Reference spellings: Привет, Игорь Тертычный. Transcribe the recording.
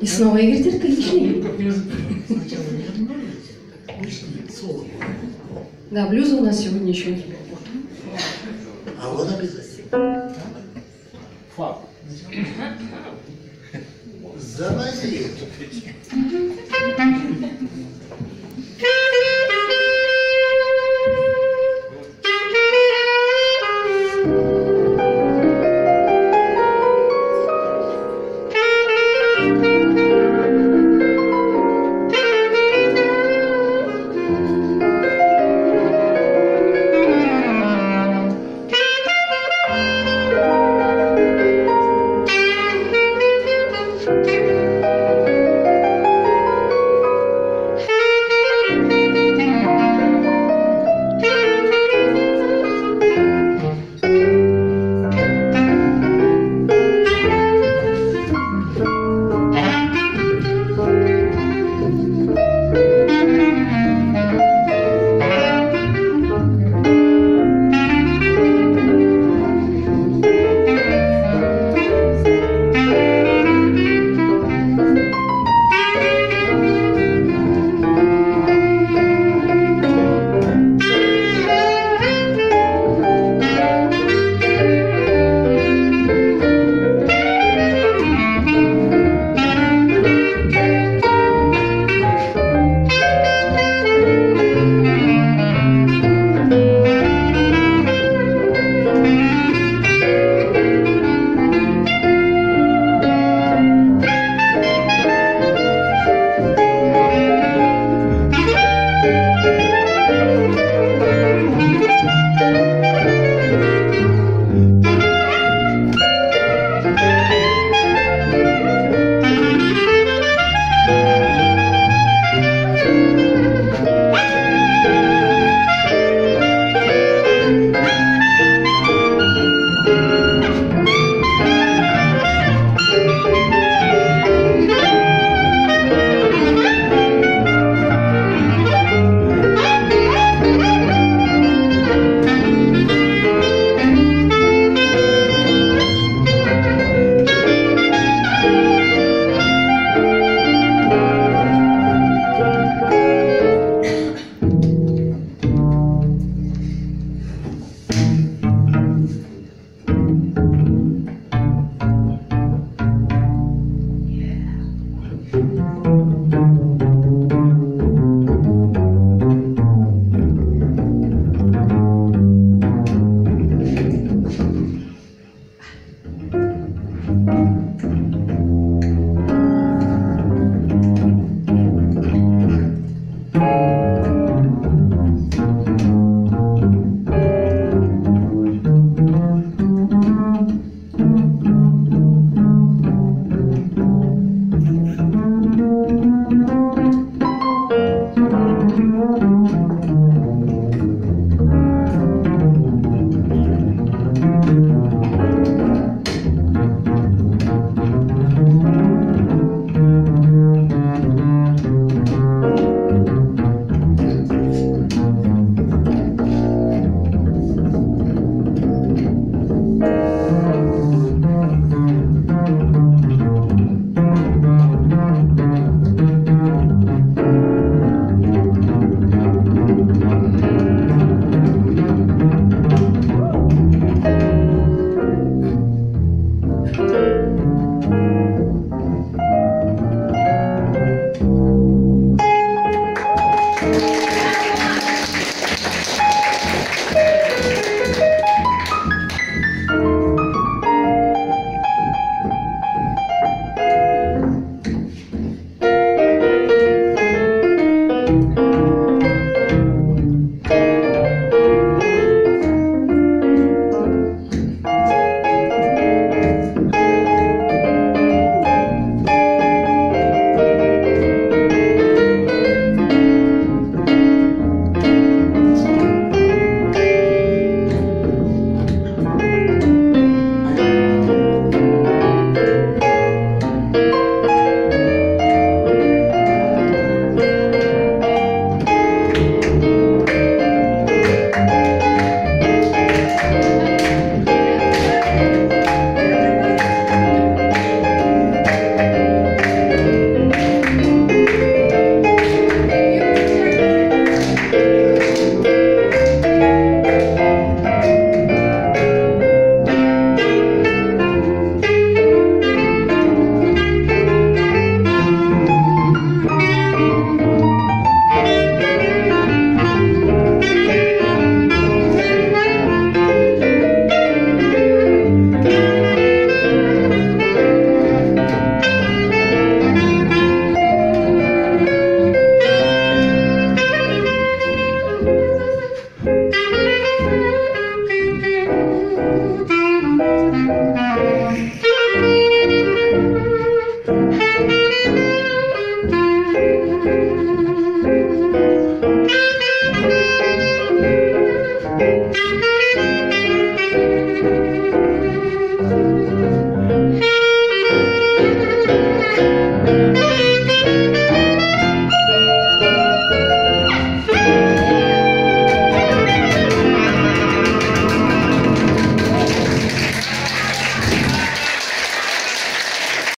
И снова Игорь Тертычный. Да, блюза у нас сегодня еще не было. А вот обязательно. Фак. Заводи.